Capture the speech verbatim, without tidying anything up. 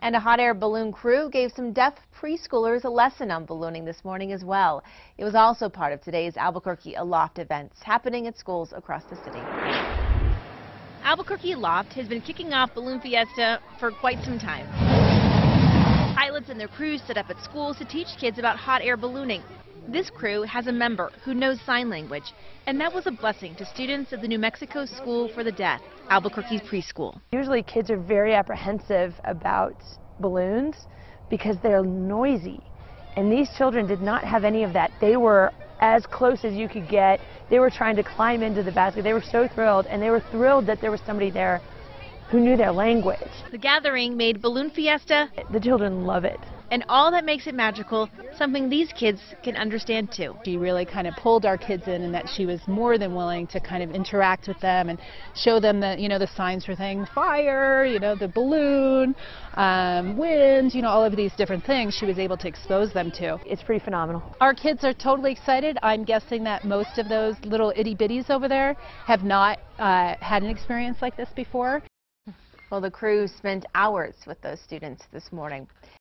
And a hot air balloon crew gave some deaf preschoolers a lesson on ballooning this morning as well. It was also part of today's Albuquerque Aloft events happening at schools across the city. Albuquerque Aloft has been kicking off Balloon Fiesta for quite some time. Pilots and their crews set up at schools to teach kids about hot air ballooning. This crew has a member who knows sign language, and that was a blessing to students at the New Mexico School for the Deaf, Albuquerque's preschool. Usually kids are very apprehensive about balloons because they're noisy, and these children did not have any of that. They were as close as you could get. They were trying to climb into the basket. They were so thrilled, and they were thrilled that there was somebody there who knew their language. The gathering made Balloon Fiesta. The children love it. And all that makes it magical, something these kids can understand too. She really kind of pulled our kids in, and that she was more than willing to kind of interact with them and show them the, you know, the signs for things, fire, you know, the balloon, um, wind, you know, all of these different things she was able to expose them to. It's pretty phenomenal. Our kids are totally excited. I'm guessing that most of those little itty bitties over there have not uh, had an experience like this before. Well, the crew spent hours with those students this morning.